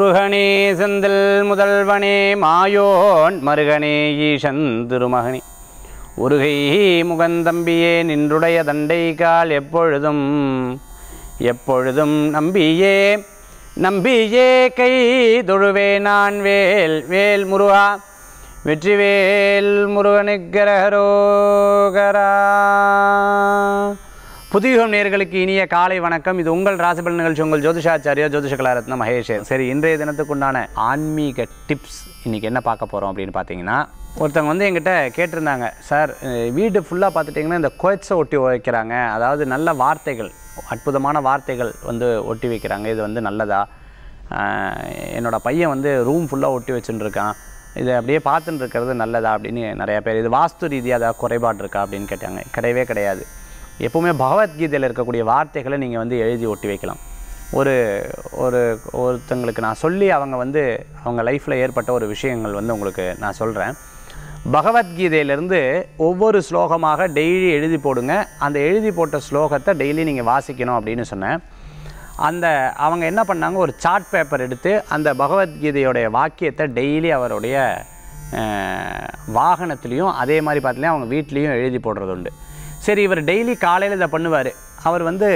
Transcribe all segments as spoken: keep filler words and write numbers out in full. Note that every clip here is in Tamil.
முருகனே செந்தில் முதல்வனே மாயோன் மருகனே ஈசன் திருமகனே உருகை முகந்தம்பியே நின்றுடைய தண்டை கால் எப்பொழுதும் எப்பொழுதும் நம்பியே நம்பியே கை தொழுவே நான் வேல் வேல் முருகா வெற்றிவேல் முருகனுக்கரகரோகரா. புதியுகம் நேயர்களுக்கு இனிய காலை வணக்கம். இது உங்கள் ராசிபலன் நிகழ்ச்சி. உங்கள் ஜோதிஷாச்சாரியா ஜோதிஷ கலாரத்னம் மகேஷ். சரி, இன்றைய தினத்துக்குண்டான ஆன்மீக டிப்ஸ் இன்றைக்கி என்ன பார்க்க போகிறோம் அப்படின்னு பார்த்தீங்கன்னா, ஒருத்தவங்க வந்து எங்கிட்ட கேட்டிருந்தாங்க, சார் வீடு ஃபுல்லாக பார்த்துட்டிங்கன்னா இந்த கோட்ஸை ஒட்டி வைக்கிறாங்க, அதாவது நல்ல வார்த்தைகள் அற்புதமான வார்த்தைகள் வந்து ஒட்டி வைக்கிறாங்க, இது வந்து நல்லதா? என்னோடய பையன் வந்து ரூம் ஃபுல்லாக ஒட்டி வச்சுட்டுருக்கான், இதை அப்படியே பார்த்துட்டு இருக்கிறது நல்லதா அப்படின்னு நிறையா பேர். இது வாஸ்து ரீதியாக ஏதாவது குறைபாடு இருக்கா அப்படின்னு கேட்டாங்க. கிடையவே கிடையாது. எப்போவுமே பகவத்கீதையில் இருக்கக்கூடிய வார்த்தைகளை நீங்கள் வந்து எழுதி ஒட்டி வைக்கலாம். ஒரு ஒரு ஒருத்தங்களுக்கு நான் சொல்லி அவங்க வந்து அவங்க லைஃப்பில் ஏற்பட்ட ஒரு விஷயங்கள் வந்து உங்களுக்கு நான் சொல்கிறேன். பகவத்கீதையிலேருந்து ஒவ்வொரு ஸ்லோகமாக டெய்லி எழுதி போடுங்க, அந்த எழுதி போட்ட ஸ்லோகத்தை டெய்லி நீங்கள் வாசிக்கணும் அப்படின்னு சொன்னேன். அந்த அவங்க என்ன பண்ணாங்க, ஒரு சார்ட் பேப்பர் எடுத்து அந்த பகவத்கீதையோடைய வாக்கியத்தை டெய்லி அவருடைய வாகனத்துலேயும் அதே மாதிரி பார்த்துலேயும் அவங்க வீட்லேயும் எழுதி போடுறது உண்டு. சரி, இவர் டெய்லி காலையில் இதை பண்ணுவார். அவர் வந்து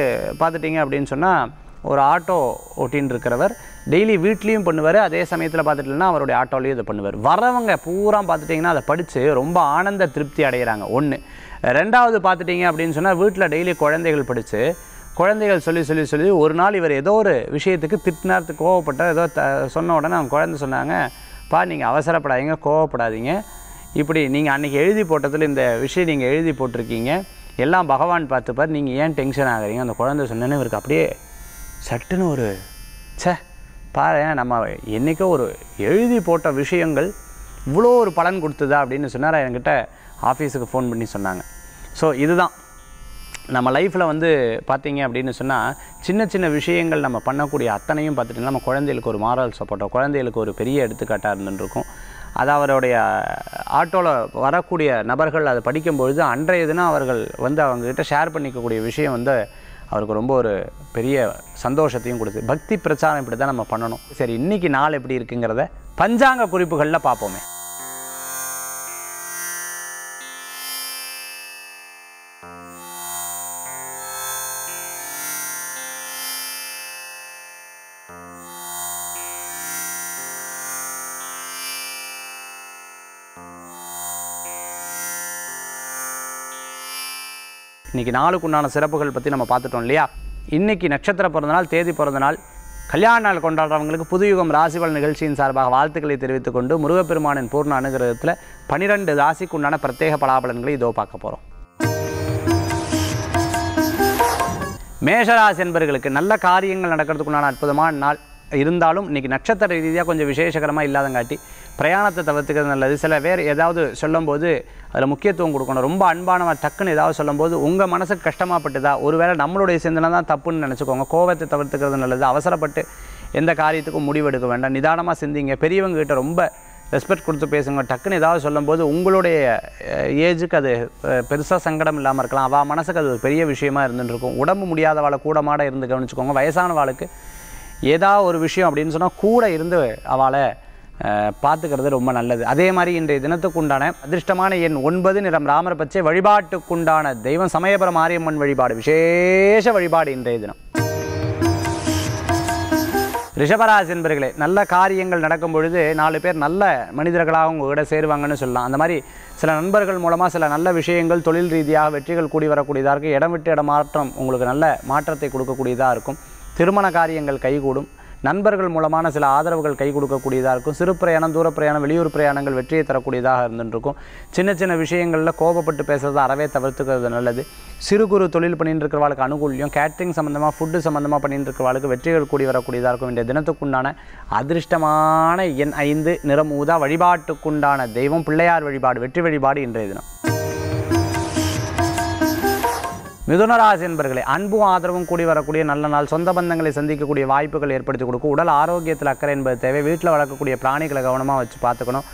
பார்த்துட்டிங்க அப்படின்னு சொன்னால் ஒரு ஆட்டோ ஓட்டின்னு இருக்கிறவர், டெய்லி வீட்லேயும் பண்ணுவார், அதே சமயத்தில் பார்த்துட்டிங்கன்னா அவருடைய ஆட்டோலையும் இதை பண்ணுவார். வரவங்க பூரா பார்த்துட்டிங்கன்னா அதை படித்து ரொம்ப ஆனந்த திருப்தி அடைகிறாங்க. ஒன்று. ரெண்டாவது பார்த்துட்டிங்க அப்படின்னு சொன்னால் வீட்டில் டெய்லி குழந்தைகள் படித்து குழந்தைகள் சொல்லி சொல்லி சொல்லி ஒரு நாள் இவர் ஏதோ ஒரு விஷயத்துக்கு திட்டினார்த்து கோவப்பட்டார். ஏதோ த சொன்ன உடனே அவங்க குழந்தை சொன்னாங்க, பா நீங்கள் அவசரப்படாதீங்க, கோவப்படாதீங்க, இப்படி நீங்கள் அன்றைக்கி எழுதி போட்டதில் இந்த விஷயம் நீங்கள் எழுதி போட்டிருக்கீங்க, எல்லாம் பகவான் பார்த்துப்பார், நீங்கள் ஏன் டென்ஷன் ஆகிறீங்க அந்த குழந்தை சொன்னேன்னு இவருக்கு அப்படியே சட்டுன்னு ஒரு சே பாரு, நம்ம என்றைக்கோ ஒரு எழுதி போட்ட விஷயங்கள் இவ்வளோ ஒரு பலன் கொடுத்ததா அப்படின்னு சொன்னார். என்கிட்ட ஆஃபீஸுக்கு ஃபோன் பண்ணி சொன்னாங்க. ஸோ இதுதான் நம்ம லைஃப்பில் வந்து பார்த்தீங்க அப்படின்னு சொன்னால் சின்ன சின்ன விஷயங்கள் நம்ம பண்ணக்கூடிய அத்தனையும் பார்த்துட்டிங்கன்னா நம்ம குழந்தைகளுக்கு ஒரு மாரல் சப்போர்ட்டோ குழந்தைகளுக்கு ஒரு பெரிய எடுத்துக்காட்டாக இருந்துருக்கும். அது அவருடைய ஆட்டோவில் வரக்கூடிய நபர்கள் அதை படிக்கும்பொழுது அன்றைய தினம் அவர்கள் வந்து அவங்கக்கிட்ட ஷேர் பண்ணிக்கக்கூடிய விஷயம் வந்து அவருக்கு ரொம்ப ஒரு பெரிய சந்தோஷத்தையும் கொடுத்து. பக்தி பிரச்சாரம் இப்படி தான் நம்ம பண்ணணும். சரி, இன்றைக்கி நாள் எப்படி இருக்குங்கிறத பஞ்சாங்க குறிப்புகளில் பார்ப்போமே. இன்றைக்கி நாளுக்கு உண்டான சிறப்புகள் பற்றி நம்ம பார்த்துட்டோம் இல்லையா? இன்றைக்கி நட்சத்திர பிறந்தநாள், தேதி பிறந்தநாள், கல்யாண நாள் கொண்டாடுறவங்களுக்கு புதுயுகம் ராசிபலன் நிகழ்ச்சியின் சார்பாக வாழ்த்துக்களை தெரிவித்துக் கொண்டு முருகப்பெருமானின் பூர்ண அனுகிரகத்தில் பனிரெண்டு ராசிக்கு உண்டான பிரத்யேக பலாபலன்களை இதோ பார்க்க போகிறோம். மேஷராசி என்பர்களுக்கு நல்ல காரியங்கள் நடக்கிறதுக்குண்டான அற்புதமான நாள். இருந்தாலும் இன்றைக்கி நட்சத்திர ரீதியாக கொஞ்சம் விசேஷகரமாக இல்லாதங்காட்டி பிரயாணத்தை தவிர்த்துக்கிறது நல்லது. சில பேர் ஏதாவது சொல்லும்போது அதில் முக்கியத்துவம் கொடுக்கணும். ரொம்ப அன்பானவன் டக்குன்னு ஏதாவது சொல்லும்போது உங்கள் மனசுக்கு கஷ்டமாகப்பட்டுதா, ஒருவேளை நம்மளுடைய சிந்தனை தான் தப்புன்னு நினச்சிக்கோங்க. கோபத்தை தவிர்த்துக்கிறது நல்லது. அவசரப்பட்டு எந்த காரியத்துக்கும் முடிவெடுக்க வேண்டாம். நிதானமாக சிந்திங்க. பெரியவங்ககிட்ட ரொம்ப ரெஸ்பெக்ட் கொடுத்து பேசுங்க. டக்குன்னு ஏதாவது சொல்லும்போது உங்களுடைய ஏஜுக்கு அது பெருசாக சங்கடம் இல்லாமல் இருக்கலாம். அவள் மனசுக்கு அது ஒரு பெரிய விஷயமா இருந்துட்டுருக்கும். உடம்பு முடியாதவாளை கூடமாட இருந்து கவனிச்சுக்கோங்க. வயசானவாளுக்கு ஏதாவது ஒரு விஷயம் அப்படின்னு சொன்னால் கூட இருந்து அவளை பார்த்துக்கிறது ரொம்ப நல்லது. அதே மாதிரி இன்றைய தினத்துக்குண்டான அதிர்ஷ்டமான எண் ஒன்பது, நிறம் ராமர் பச்சை, வழிபாட்டுக்குண்டான தெய்வம் சமயபுரம் மாரியம்மன் வழிபாடு, விசேஷ வழிபாடு இன்றைய தினம். ரிஷபராசி என்பர்களே, நல்ல காரியங்கள் நடக்கும் பொழுது நாலு பேர் நல்ல மனிதர்களாக உங்ககிட்ட சேருவாங்கன்னு சொல்லலாம். அந்த மாதிரி சில நண்பர்கள் மூலமாக சில நல்ல விஷயங்கள் தொழில் ரீதியாக வெற்றிகள் கூடி வரக்கூடியதாக இருக்குது. இடம் விட்டு இடம் மாற்றம் உங்களுக்கு நல்ல மாற்றத்தை கொடுக்கக்கூடியதாக இருக்கும். திருமண காரியங்கள் கைகூடும். நண்பர்கள் மூலமான சில ஆதரவுகள் கை கொடுக்கக்கூடியதாக இருக்கும். சிறு பிரயாணம், தூர பிரயாணம், வெளியூர் பிரயாணங்கள் வெற்றியை தரக்கூடியதாக இருந்துருக்கும். சின்ன சின்ன விஷயங்களில் கோபப்பட்டு பேசுகிறது அறவே தவிர்த்துக்கிறது நல்லது. சிறு குறு தொழில் பண்ணிட்டு இருக்கிறவாளுக்கு அனுகூலியம். கேட்ரிங் சம்மந்தமாக ஃபுட்டு சம்மந்தமாக பண்ணிட்டு இருக்கிறவாளுக்கு வெற்றிகள் கூடி வரக்கூடியதாக இருக்கும். இன்றைய தினத்துக்குண்டான அதிர்ஷ்டமான எண் ஐந்து, நிறம் ஊதா, வழிபாட்டுக்குண்டான தெய்வம் பிள்ளையார் வழிபாடு, வெற்றி வழிபாடு இன்றைய தினம். மிதுனராசி என்பர்களே, அன்பும் ஆதரவும் கூடி வரக்கூடிய நல்ல நாள். சொந்த பந்தங்களை சந்திக்கக்கூடிய வாய்ப்புகள் ஏற்படுத்தி கொடுக்கும். உடல் ஆரோக்கியத்தில் அக்கறை என்பது தேவை. வீட்டில் வளர்க்கக்கூடிய பிராணிகளை கவனமாக வச்சு பார்த்துக்கணும்.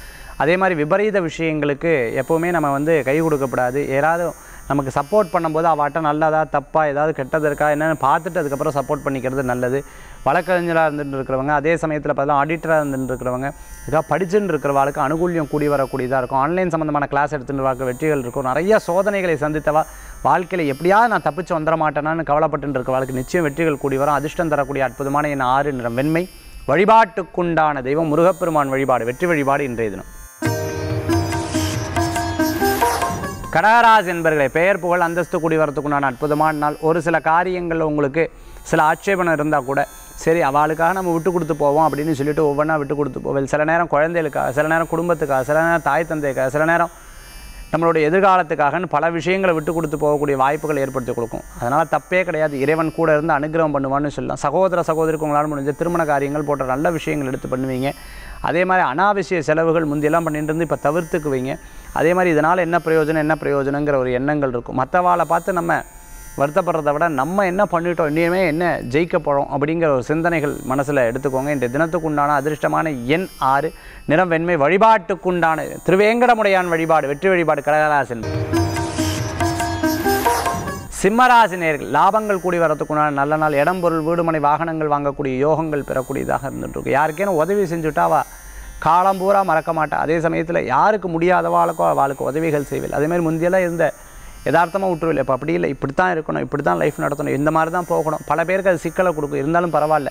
அதே மாதிரி விபரீத விஷயங்களுக்கு எப்போவுமே நம்ம வந்து கை கொடுக்கப்படாது. ஏதாவது நமக்கு சப்போர்ட் பண்ணும்போது அவட்ட நல்லதா தப்பா ஏதாவது கெட்டது இருக்கா என்னன்னு பார்த்துட்டு அதுக்கு அப்புறம் சப்போர்ட் பண்ணிக்கிறது நல்லது. வழக்கறிஞரா இருந்துட்டு இருக்கிறவங்க அதே சமயத்துல பார்த்தா ஆடிட்டரா இருந்துட்டு இருக்கிறவங்க இதா படிச்சிட்டு இருக்கிறவங்களுக்கு அனுகூல்யம் கூடி வரக்கூடியதா இருக்கும். ஆன்லைன் சம்பந்தமான கிளாஸ் எடுத்துட்டு வரக்க வெற்றிகள் இருக்கும். நிறைய சோதனைகளை சந்தித்தவா வாழ்க்கையில் எப்படியாவது நான் தப்பிச்சு வந்துட மாட்டேனான்னு கவலைப்பட்டு இருக்கிறவங்களுக்கு நிச்சயம் வெற்றிகள் கூடி வரும். அதிர்ஷ்டம் தரக்கூடிய அற்புதமான என் ஆறு நிறம் வெண்மை. வழிபாட்டுக்குண்டான தெய்வம் முருகப்பெருமான் வழிபாடு, வெற்றி வழிபாடு இன்றைய தினம். கடகராஜ் என்பர்களே, பெயர் புகழ் அந்தஸ்து கூடி வரத்துக்குண்டான அற்புதமான நாள். ஒரு சில காரியங்களில் உங்களுக்கு சில ஆட்சேபணம் இருந்தால் கூட சரி அவளுக்காக நம்ம விட்டு கொடுத்து போவோம் அப்படின்னு சொல்லிட்டு ஒவ்வொன்றா விட்டு கொடுத்து போவேன். சில நேரம் குழந்தைகளுக்காக, சில நேரம் குடும்பத்துக்காக, சில நேரம் தாய் தந்தைக்காக, சில நேரம் நம்மளுடைய எதிர்காலத்துக்காகன்னு பல விஷயங்களை விட்டு கொடுத்து போகக்கூடிய வாய்ப்புகள் ஏற்படுத்தி கொடுக்கும். அதனால் தப்பே கிடையாது, இறைவன் கூட இருந்து அனுகிரகம் பண்ணுவான்னு சொல்லலாம். சகோதர சகோதரிக்கு உங்களால் முடிஞ்ச திருமண காரியங்கள் போன்ற நல்ல விஷயங்கள் எடுத்து பண்ணுவீங்க. அதே மாதிரி அனாவசிய செலவுகள் முந்தியெல்லாம் பண்ணிட்டு இருந்து இப்போ தவிர்த்துக்குவீங்க. அதே மாதிரி இதனால் என்ன பிரயோஜனம் என்ன பிரயோஜனங்கிற ஒரு எண்ணங்கள் இருக்கும். மற்றவாளை பார்த்து நம்ம வருத்தப்படுறத விட நம்ம என்ன பண்ணிட்டோம் இன்னுமே என்ன ஜெயிக்க போகிறோம் அப்படிங்கிற ஒரு சிந்தனைகள் மனசில் எடுத்துக்கோங்க. இன்றைய தினத்துக்குண்டான அதிர்ஷ்டமான எண் ஆறு நிறம் வெண்மை. வழிபாட்டுக்குண்டான திருவேங்கடமுடையான் வழிபாடு, வெற்றி வழிபாடு. கடகராசின் சிம்மராசி நேயர்கள், லாபங்கள் கூடி வரத்துக்குண்டான நல்ல நாள். இடம் பொருள் வீடுமனை வாகனங்கள் வாங்கக்கூடிய யோகங்கள் பெறக்கூடியதாக இருந்துகிட்ருக்கு. யாருக்கேனும் உதவி செஞ்சுட்டாவா காலம் பூரா மறக்க மாட்டேன். அதே சமயத்தில் யாருக்கு முடியாதவாளுக்கோ அவளுக்கு உதவிகள் செய்வேன். அதேமாதிரி முந்தியெல்லாம் இருந்த யதார்த்தமாக விட்டுருவில்லை. இப்போ அப்படி இல்லை, இப்படி தான் இருக்கணும், இப்படி தான் லைஃப் நடத்தணும், இந்த மாதிரி தான் போகணும். பல பேருக்கு அது சிக்கலை கொடுக்கும். இருந்தாலும் பரவாயில்ல,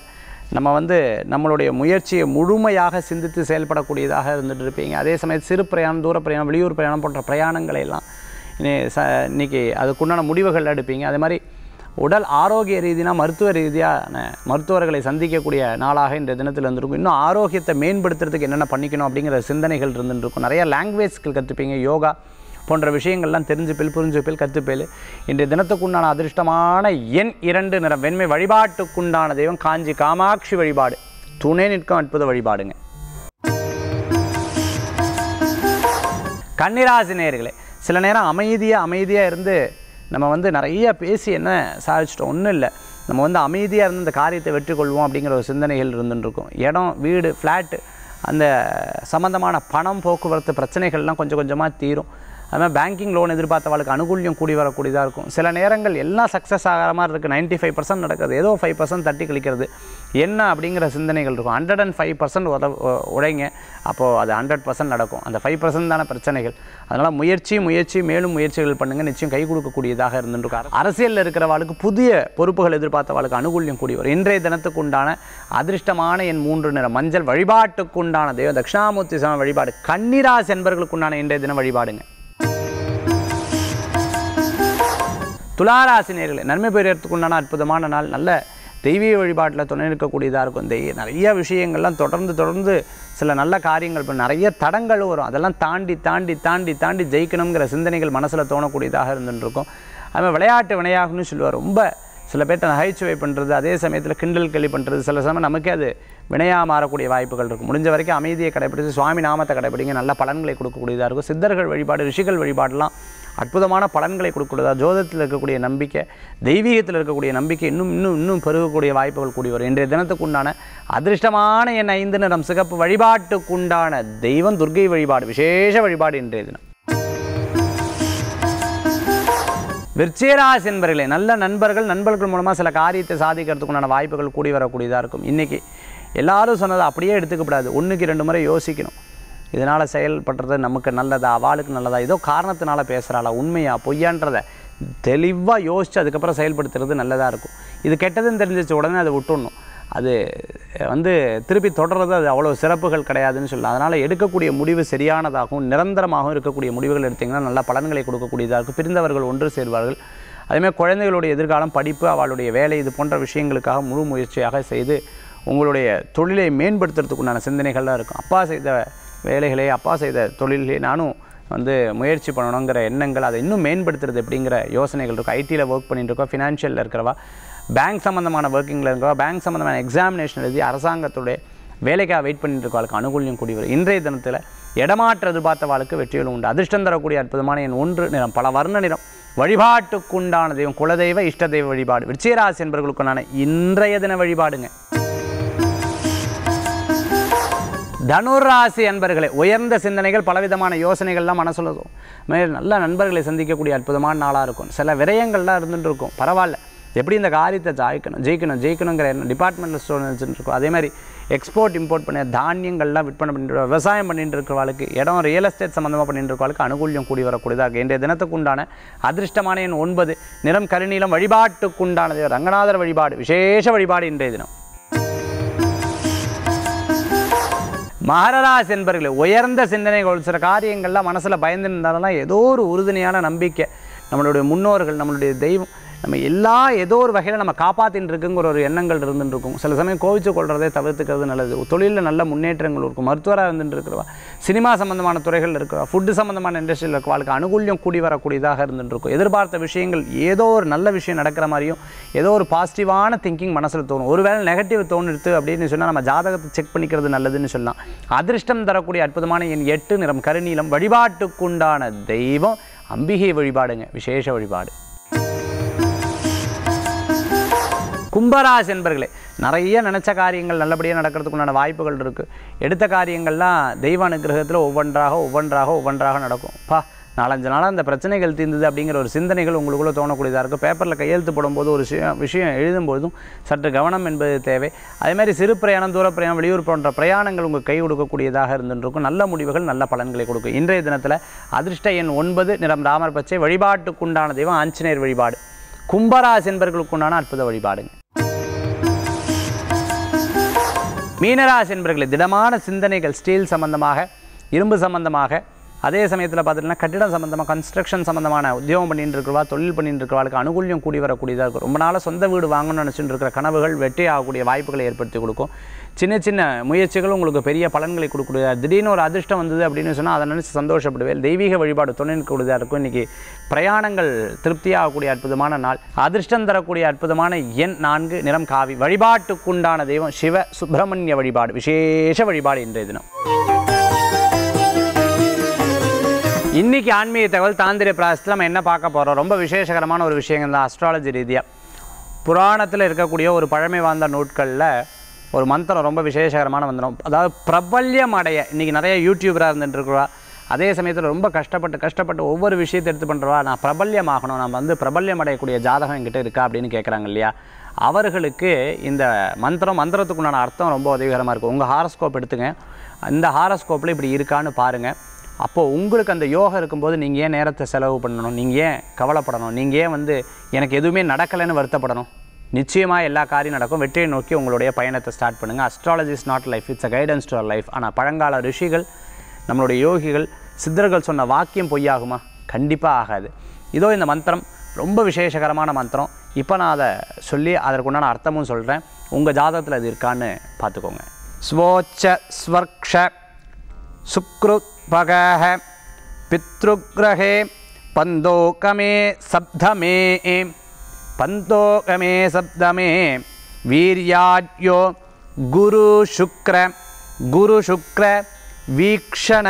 நம்ம வந்து நம்மளுடைய முயற்சியை முழுமையாக சிந்தித்து செயல்படக்கூடியதாக இருந்துகிட்டு இருப்பீங்க. அதே சமயம் சிறு பிரயாணம், தூர பிரயாணம், வெளியூர் பிரயாணம் போன்ற பிரயாணங்களை எல்லாம் இனி ச இன்றைக்கி அதுக்குண்டான முடிவுகள் எடுப்பீங்க. அதே மாதிரி உடல் ஆரோக்கிய ரீதினா மருத்துவ ரீதியான மருத்துவர்களை சந்திக்கக்கூடிய நாளாக இந்த தினத்தில் இருந்திருக்கும். இன்னும் ஆரோக்கியத்தை மேம்படுத்துறதுக்கு என்னென்ன பண்ணிக்கணும் அப்படிங்கிற சிந்தனைகள் இருந்துருக்கும். நிறையா லாங்குவேஜ் ஸ்கில் கற்றுப்பீங்க. யோகா போன்ற விஷயங்கள்லாம் தெரிஞ்சுப்பேல் புரிஞ்சுப்பேல் கற்றுப்பேல். இன்றைய தினத்துக்குண்டான அதிர்ஷ்டமான எண் இரண்டு நிறம் வெண்மை. வழிபாட்டுக்குண்டான தெய்வம் காஞ்சி காமாட்சி வழிபாடு, துணை நிற்கும் அற்புத வழிபாடுங்க. கன்னிராசி நேயர்களே, சில நேரம் அமைதியாக அமைதியாக இருந்து நம்ம வந்து நிறைய பேசி என்ன சாதிச்சிட்டோம் ஒன்றும் இல்லை, நம்ம வந்து அமைதியாக இருந்து இந்த காரியத்தை வெற்றி கொள்வோம் அப்படிங்கிற ஒரு சிந்தனைகள் இருந்துருக்கும். இடம் வீடு ஃப்ளாட்டு அந்த சம்மந்தமான பணம் போக்குவரத்து பிரச்சனைகள்லாம் கொஞ்சம் கொஞ்சமாக தீரும். அதுமாதிரி பேங்கிங் லோன் எதிர்பார்த்தவாளுக்கு அனுகூல்யம் கூடி வரக்கூடியதாக இருக்கும். சில நேரங்கள் எல்லாம் சக்ஸஸ் ஆகிற மாதிரி இருக்குது, நைன்ட்டி ஃபைவ் பர்சன்ட் நடக்கிறது, ஏதோ ஃபைவ் பர்சன்ட் தட்டி கழிக்கிறது என்ன அப்படிங்கிற சிந்தனைகள் இருக்கும். ஹண்ட்ரட் அண்ட் ஃபைவ் பர்சன்ட் உத உடைங்க அப்போது அது ஹண்ட்ரட் பர்சன்ட் நடக்கும். அந்த ஃபைவ் பர்சன்ட் தான பிரச்சனைகள். அதனால் முயற்சி முயற்சி மேலும் முயற்சிகள் பண்ணுங்கள், நிச்சயம் கை கொடுக்கக்கூடியதாக இருந்துருக்காரு. அரசியலில் இருக்கிறவாளுக்கு புதிய பொறுப்புகள் எதிர்பார்த்தவாளுக்கு அனுகூல்யம் கூடி வரும். இன்றைய தினத்துக்குண்டான அதிர்ஷ்டமான என் மூன்று நிறம் மஞ்சள். வழிபாட்டுக்குண்டான தெய்வம் தட்சிணாமூர்த்தி சுவாமி வழிபாடு. கன்னிராசி என்பர்களுக்குண்டான இன்றைய தினம் வழிபாடுங்க. துளாராசி நேயர்களே, நன்மை பெறுறதுக்குண்டான அற்புதமான நாள். நல்ல தெய்வீக வழிபாட்டில் துணை இருக்கக்கூடியதாக இருக்கும். இந்த நிறைய விஷயங்கள்லாம் தொடர்ந்து தொடர்ந்து சில நல்ல காரியங்கள் இப்போ நிறைய தடங்கள் வரும். அதெல்லாம் தாண்டி தாண்டி தாண்டி தாண்டி ஜெயிக்கணுங்கிற சிந்தனைகள் மனசில் தோணக்கூடியதாக இருந்துருக்கும். அதுமாதிரி விளையாட்டு வினையாகணும்னு சொல்லுவார். ரொம்ப சில பேர்ட்ட நகைச்சுவை பண்ணுறது, அதே சமயத்தில் கிண்டல் கேலி பண்ணுறது, சில சமயம் நமக்கே அது வினையாக மாறக்கூடிய வாய்ப்புகள் இருக்கும். முடிஞ்ச வரைக்கும் அமைதியை கடைப்பிடித்து சுவாமி நாமத்தை கடைப்பிடிங்க, நல்ல பலன்களை கொடுக்கக்கூடியதாக இருக்கும். சித்தர்கள் வழிபாடு, ரிஷிகள் வழிபாடெலாம் அற்புதமான பலன்களை கொடுக்கக்கூடாது. ஜோதத்தில் இருக்கக்கூடிய நம்பிக்கை, தெய்வீகத்தில் இருக்கக்கூடிய நம்பிக்கை இன்னும் இன்னும் இன்னும் பெருகக்கூடிய வாய்ப்புகள் கூடி வரும். இன்றைய தினத்துக்குண்டான அதிர்ஷ்டமான என் ஐந்து நிறம் சிகப்பு. வழிபாட்டுக்குண்டான தெய்வம் துர்க்கை வழிபாடு, விசேஷ வழிபாடு இன்றைய தினம். விருச்சிகராசி என்பர்களே, நல்ல நண்பர்கள், நண்பர்கள் மூலமாக சில காரியத்தை சாதிக்கிறதுக்குண்டான வாய்ப்புகள் கூடி வரக்கூடியதாக இருக்கும். இன்றைக்கி எல்லாரும் சொன்னதை அப்படியே எடுத்துக்கப்படாது, ஒன்றுக்கு ரெண்டு முறை யோசிக்கணும். இதனால் செயல்படுறது நமக்கு நல்லதா அவளுக்கு நல்லதா, ஏதோ காரணத்தினால பேசுகிறாளா, உண்மையா பொய்யான்றதை தெளிவாக யோசித்து அதுக்கப்புறம் செயல்படுத்துறது நல்லதாக இருக்கும். இது கெட்டதுன்னு தெரிஞ்சிச்சு உடனே அதை விட்டுடணும். அது வந்து திருப்பி தொடர்றது அது அவ்வளோ சிறப்புகள் கிடையாதுன்னு சொல்லலாம். அதனால் எடுக்கக்கூடிய முடிவு சரியானதாகவும் நிரந்தரமாகவும் இருக்கக்கூடிய முடிவுகள் எடுத்திங்கன்னா நல்ல பலன்களை கொடுக்கக்கூடியதாக இருக்கும். பிரிந்தவர்கள் ஒன்று சேர்வார்கள். அதேமாதிரி குழந்தைகளுடைய எதிர்காலம், படிப்பு, அவளுடைய வேலை இது போன்ற விஷயங்களுக்காக முழு முயற்சியாக செய்து உங்களுடைய தொழிலை மேம்படுத்துறதுக்குண்டான சிந்தனைகள்லாம் இருக்கும். அப்பா செய்த வேலைகளே அப்பா செய்த தொழிலே நானும் வந்து முயற்சி பண்ணணுங்கிற எண்ணங்கள், அதை இன்னும் மேம்படுத்துறது எப்படிங்கிற யோசனைகள் இருக்கும். ஐடியில் ஒர்க் பண்ணிட்டு இருக்கோம், ஃபினான்ஷியலில் இருக்கிறவா பேங்க் சம்மந்தமான ஒர்க்கிங்கில் இருக்கிறவா பேங்க் சம்மந்தமான எக்ஸாமினேஷன் எழுதி அரசாங்கத்துடைய வேலைக்காக வெயிட் பண்ணிட்டு இருக்கவாளுக்கு அனுகூல்யம் கூடி வரும். இன்றைய தினத்தில் இடமாற்ற எதிர்பார்த்தவாளுக்கு வெற்றிகள் உண்டு. அதிர்ஷ்டம் தரக்கூடிய அற்புதமான என் ஒன்று நிறம் பல வர்ண நிறம். வழிபாட்டுக்குண்டான தெய்வம் குலதெய்வ இஷ்ட தெய்வ வழிபாடு. விருச்சிகராசி என்பவர்களுக்குண்டான இன்றைய தின வழிபாடுங்க. धनुराशि நண்பர்களே உயர்ந்த சிந்தனைகள் பலவிதமான யோசனைகள்லாம் மனசுலதோ மேல் நல்ல நண்பர்களை சந்திக்க கூடிய அற்புதமான நாளா இருக்கும் சில விரயங்கள்லாம் இருந்துட்டு இருக்கும் பரவாயில்லை எப்படி இந்த காரியத்தை ஜெயிக்கணும் ஜெயிக்கணும் ஜெயிக்கணும்ங்கற டிபார்ட்மென்ட் ஸ்டோர் வந்துட்டு அதே மாதிரி எக்ஸ்போர்ட் இம்போர்ட் பண்ண தானியங்கள்லாம் விற்பனை பண்ணிட்டு வியாபாரம் பண்ணிட்டு இருக்கவாளுக்கு இடம் ரியல் எஸ்டேட் சம்பந்தமா பண்ணிட்டு இருக்கவாளுக்கு அனுகூல்யம் கூடி வரக்கூடியதா இருக்கு இந்த தினத்துக்கு உண்டான அதிர்ஷ்டமான எண் ஒன்பது நிறம் கருநீலம் வழிபாட்டுக்கு உண்டானது ரங்கநாதர் வழிபாடு விசேஷ வழிபாடு இன்றைய தினம் மகராசி என்பர்களே உயர்ந்த சிந்தனைகள் சில காரியங்கள்லாம் மனசில் பயந்து இருந்தாலும் ஏதோ ஒரு உறுதுணையான நம்பிக்கை நம்மளுடைய முன்னோர்கள் நம்மளுடைய தெய்வம் நம்ம எல்லா ஏதோ ஒரு வகையில் நம்ம காப்பாற்றின்னு இருக்குங்கிற ஒரு எண்ணங்கள் இருந்துட்டு இருக்கும் சில சமயம் கோவிச்சு கொள்றதை தவிர்த்துக்கிறது நல்லது தொழிலில் நல்ல முன்னேற்றங்கள் இருக்கும் மருத்துவராக இருந்துட்டு இருக்கிறவா சினிமா சம்மந்தமான துறைகளில் இருக்கிறவா ஃபுட்டு சம்மந்தமான இண்டஸ்ட்ரியில் இருக்க வாழ்க்கை அனுகூல்யம் கூடி வரக்கூடியதாக இருந்துட்டு இருக்கும் எதிர்பார்த்த விஷயங்கள் ஏதோ ஒரு நல்ல விஷயம் நடக்கிற மாதிரியும் ஏதோ ஒரு பாசிட்டிவான திங்கிங் மனசில் தோணும் ஒருவேளை நெகட்டிவ் தோணுது அப்படின்னு சொன்னால் நம்ம ஜாதகத்தை செக் பண்ணிக்கிறது நல்லதுன்னு சொல்லலாம் அதிர்ஷ்டம் தரக்கூடிய அற்புதமான என் எட்டு நிறம் கருநீலம் வழிபாட்டுக்குண்டான தெய்வம் அம்பிகை வழிபாடுங்க விசேஷ வழிபாடு கும்பராசி என்பர்களே நிறைய நினச்ச காரியங்கள் நல்லபடியாக நடக்கிறதுக்குண்டான வாய்ப்புகள் இருக்குது எடுத்த காரியங்கள்லாம் தெய்வ அனுகிரகத்தில் ஒவ்வொன்றாக ஒவ்வொன்றாக ஒவ்வொன்றாக நடக்கும் பா நாலஞ்சு நாளாக அந்த பிரச்சனைகள் தீர்ந்தது அப்படிங்கிற ஒரு சிந்தனைகள் உங்களுக்குள்ளே தோணக்கூடியதாக இருக்குது பேப்பரில் கையெழுத்து போடும்போது ஒரு விஷயம் எழுதும்போதும் சற்று கவனம் என்பது தேவை அதேமாதிரி சிறு பிரயாணம் தூர பிரயாணம் வெளியூர் போன்ற பிரயாணங்கள் உங்கள் கை கொடுக்கக்கூடியதாக இருந்துருக்கும் நல்ல முடிவுகள் நல்ல பலன்களை கொடுக்கும் இன்றைய தினத்தில் அதிர்ஷ்ட எண் ஒன்பது நிறம் ராமர் பச்சை வழிபாட்டுக்குண்டான தெய்வம் ஆஞ்சநேயர் வழிபாடு கும்பராசி என்பர்களுக்குண்டான அற்புத வழிபாடுங்க மீனராசி என்பர்களே திடமான சிந்தனைகள் ஸ்டீல் சம்பந்தமாக இரும்பு சம்பந்தமாக அதே சமயத்தில் பார்த்துட்டுனா கட்டிடம் சம்பந்தமாக கன்ஸ்ட்ரக்ஷன் சம்பந்தமான உத்தியோகம் பண்ணிட்டு இருக்கிறவா தொழில் பண்ணிட்டு இருக்கிறவாளுக்கு அனுகூல்யம் கூடி வரக்கூடியதாக இருக்கும் ரொம்ப நாளாக சொந்த வீடு வாங்கணும்னு நினச்சிட்டு இருக்கிற கனவுகள் வெற்றி ஆகக்கூடிய வாய்ப்புகளை ஏற்படுத்தி கொடுக்கும் சின்ன சின்ன முயற்சிகள் உங்களுக்கு பெரிய பலன்களை கொடுக்கக்கூடியதா திடீர்னு ஒரு அதிர்ஷ்டம் வந்தது அப்படின்னு சொன்னால் அதை நினச்சி சந்தோஷப்படுவேன் தெய்வீக வழிபாடு துணை நிற்கக்கூடியதாக இருக்கும் இன்றைக்கி பிரயாணங்கள் திருப்தியாகக்கூடிய அற்புதமான நாள் அதிர்ஷ்டம் தரக்கூடிய அற்புதமான எண் நான்கு நிறம் காவி வழிபாட்டுக்குண்டான தெய்வம் சிவ சுப்பிரமணிய வழிபாடு விசேஷ வழிபாடு இன்றைய தினம் இன்றைக்கி ஆன்மீக தகவல் தாந்திர பிராயசத்தில் நம்ம என்ன பார்க்க போகிறோம் ரொம்ப விசேஷகரமான ஒரு விஷயங்கள் தான் அஸ்ட்ராலஜி ரீதியாக புராணத்தில் இருக்கக்கூடிய ஒரு பழமை வாய்ந்த நூட்களில் ஒரு மந்திரம் ரொம்ப விசேஷகரமான மந்திரம் அதாவது பிரபல்யம் அடைய இன்றைக்கி நிறைய யூடியூபராக இருந்துகிட்ருக்குறா அதே சமயத்தில் ரொம்ப கஷ்டப்பட்டு கஷ்டப்பட்டு ஒவ்வொரு விஷயத்தை எடுத்து பண்ணுறவா நான் பிரபல்யமாகணும் நம்ம வந்து பிரபல்யம் அடையக்கூடிய ஜாதகம் என்கிட்ட இருக்கா அப்படின்னு கேட்குறாங்க இல்லையா அவர்களுக்கு இந்த மந்திரம் மந்திரத்துக்குண்டான அர்த்தம் ரொம்ப உதவிகரமாக இருக்கும் உங்கள் ஹாரோஸ்கோப் எடுத்துங்க இந்த ஹாரோஸ்கோப்பில் இப்படி இருக்கான்னு பாருங்கள் அப்போது உங்களுக்கு அந்த யோகம் இருக்கும்போது நீங்கள் ஏன் நேரத்தை செலவு பண்ணணும் நீங்கள் ஏன் கவலைப்படணும் நீங்கள் ஏன் வந்து எனக்கு எதுவுமே நடக்கலைன்னு வருத்தப்படணும் நிச்சயமாக எல்லா காரியம் நடக்கும் வெற்றியை நோக்கி உங்களுடைய பயணத்தை ஸ்டார்ட் பண்ணுங்கள் astrology is not life it's a guidance to our life ஆனால் பழங்கால ரிஷிகள் நம்மளுடைய யோகிகள் சித்தர்கள் சொன்ன வாக்கியம் பொய்யாகுமா கண்டிப்பாக ஆகாது இதோ இந்த மந்திரம் ரொம்ப விசேஷகரமான மந்திரம் இப்போ நான் அதை சொல்லி அதற்குண்டான அர்த்தமும் சொல்கிறேன் உங்கள் ஜாதகத்தில் அது இருக்கான்னு பார்த்துக்கோங்க ஸ்வோச்ச ஸ்வர்க்ஷ சுக்ரு பகஹ பித்ருக்ரஹே பந்தோகமே சப்தமே பந்தோகமே சப்தமே வீர்யாட்யோ குரு சுக்ர குரு சுக்ர வீக்ஷண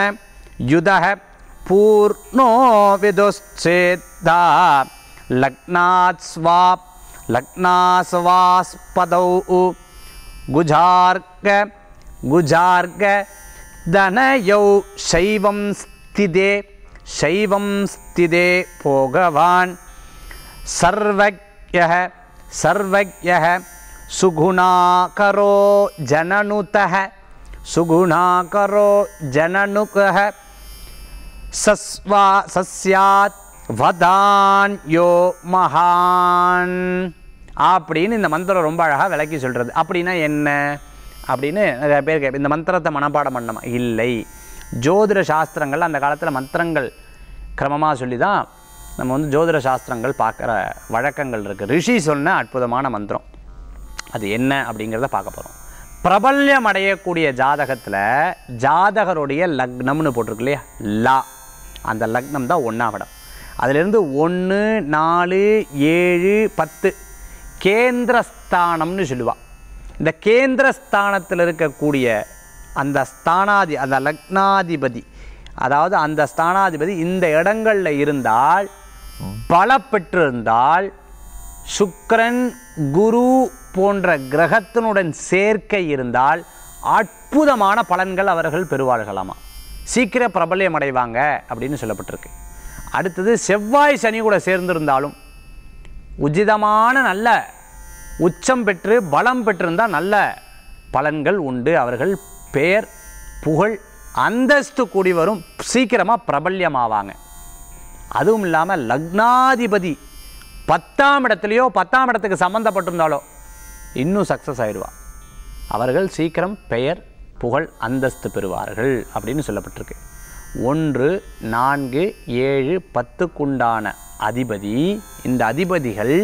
யுதஹ பூர்ணோ விதுச்சேதா லக்னாத் ஸ்வா லக்னாஸ்வாஸ்பதௌ குஜார்க குஜார்க தனயௌ சைவம் ஸ்திதே சைவம் ஸ்திதே போகவான் சர்வக்யஹ சர்வக்யஹ சுகுணாகரோ ஜனனுதஹ சுகுணாகரோ ஜனனுகஹ சஸ்வா சஸ்யாத் வதான் யோ மகான் அப்படின்னு இந்த மந்திரம் ரொம்ப அழகாக விளக்கி சொல்கிறது அப்படின்னா என்ன அப்படின்னு நிறைய பேர் கேட்பேன் இந்த மந்திரத்தை மனப்பாடம் பண்ணமா இல்லை ஜோதிட சாஸ்திரங்கள் அந்த காலத்தில் மந்திரங்கள் கிரமமாக சொல்லி தான் நம்ம வந்து ஜோதிட சாஸ்திரங்கள் பார்க்குற வழக்கங்கள் இருக்குது ரிஷி சொன்ன அற்புதமான மந்திரம் அது என்ன அப்படிங்கிறத பார்க்க போகிறோம் பிரபல்யம் அடையக்கூடிய ஜாதகத்தில் ஜாதகருடைய லக்னம்னு போட்டிருக்கு இல்லையா லா அந்த லக்னம் தான் ஒன்றாம் இடம் அதிலிருந்து ஒன்று நாலு ஏழு பத்து கேந்திரஸ்தானம்னு சொல்லுவாள் இந்த கேந்திரஸ்தானத்தில் இருக்கக்கூடிய அந்த ஸ்தானாதி அந்த லக்னாதிபதி அதாவது அந்த ஸ்தானாதிபதி இந்த இடங்களில் இருந்தால் பலப்பெற்றிருந்தால் சுக்கிரன் குரு போன்ற கிரகத்தினுடன் சேர்க்கை இருந்தால் அற்புதமான பலன்கள் அவர்கள் பெறுவார்களாமா, சீக்கிர பிரபல்யம் அடைவாங்க அப்படின்னு சொல்லப்பட்டிருக்கு. அடுத்தது செவ்வாய் சனி கூட சேர்ந்திருந்தாலும் உஜிதமான நல்ல உச்சம் பெற்று பலம் பெற்றிருந்தால் நல்ல பலன்கள் உண்டு. அவர்கள் பெயர் புகழ் அந்தஸ்து கூடி வரும், சீக்கிரமாக பிரபல்யமாவாங்க. அதுவும் இல்லாமல் லக்னாதிபதி பத்தாம் இடத்துலையோ பத்தாம் இடத்துக்கு சம்மந்தப்பட்டிருந்தாலோ இன்னும் சக்ஸஸ் ஆயிடுவா. அவர்கள் சீக்கிரம் பெயர் புகழ் அந்தஸ்து பெறுவார்கள் அப்படின்னு சொல்லப்பட்டிருக்கு. ஒன்று நான்கு ஏழு பத்துக்குண்டான அதிபதி, இந்த அதிபதிகள்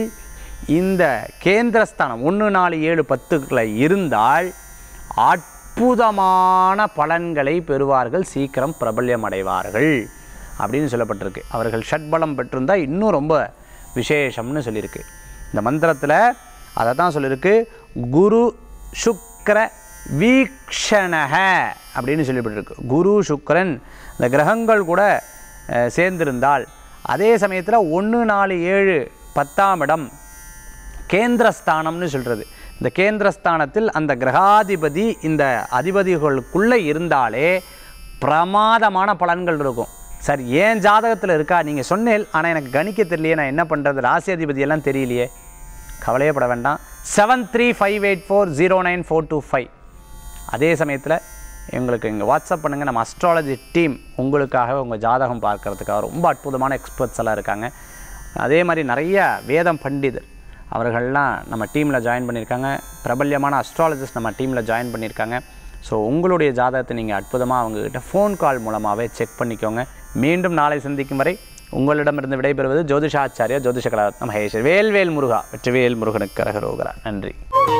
இந்த கேந்திரஸ்தானம் ஒன்று நாலு ஏழு பத்துக்களை இருந்தால் அற்புதமான பலன்களை பெறுவார்கள், சீக்கிரம் பிரபல்யம் அடைவார்கள் அப்படின்னு சொல்லப்பட்டிருக்கு. அவர்கள் ஷட்பலம் பெற்றிருந்தால் இன்னும் ரொம்ப விசேஷம்னு சொல்லியிருக்கு. இந்த மந்திரத்தில் அதை தான் சொல்லியிருக்கு, குரு சுக்கிர வீக்ஷணக அப்படின்னு சொல்லிப்பட்டிருக்கு. குரு சுக்கிரன் இந்த கிரகங்கள் கூட சேர்ந்திருந்தால், அதே சமயத்தில் ஒன்று நாலு ஏழு பத்தாம் இடம் கேந்திரஸ்தானம்னு சொல்கிறது. இந்த கேந்திரஸ்தானத்தில் அந்த கிரகாதிபதி இந்த அதிபதிகளுக்குள்ளே இருந்தாலே பிரமாதமான பலன்கள் இருக்கும். சார் ஏன் ஜாதகத்தில் இருக்கா நீங்கள் சொன்னேன், ஆனால் எனக்கு கணிக்க தெரியலையே, நான் என்ன பண்ணுறது, ராசி அதிபதியெல்லாம் தெரியலையே. கவலையப்பட வேண்டாம், seven three five eight four zero nine four two five அதே சமயத்தில் எங்களுக்கு இங்கே வாட்ஸ்அப் பண்ணுங்கள். நம்ம அஸ்ட்ராலஜி டீம் உங்களுக்காக உங்கள் ஜாதகம் பார்க்குறதுக்காக ரொம்ப அற்புதமான எக்ஸ்பர்ட்ஸ் எல்லாம் இருக்காங்க. அதே மாதிரி நிறைய வேதம் பண்டிதர் அவர்கள்லாம் நம்ம டீமில் ஜாயின் பண்ணியிருக்காங்க. பிரபல்யமான அஸ்ட்ராலஜிஸ்ட் நம்ம டீமில் ஜாயின் பண்ணியிருக்காங்க. ஸோ உங்களுடைய ஜாதகத்தை நீங்கள் அற்புதமாக அவங்கக்கிட்ட ஃபோன் கால் மூலமாகவே செக் பண்ணிக்கோங்க. மீண்டும் நாளை சந்திக்கும் வரை உங்களிடமிருந்து விடைபெறுவது ஜோதிஷாச்சாரியா ஜோதிஷ கலாரத்னம் மகேஷ். வேல்வேல் முருகா, வெற்றிவேல் முருகனுக்கு கரகரோகரா. நன்றி.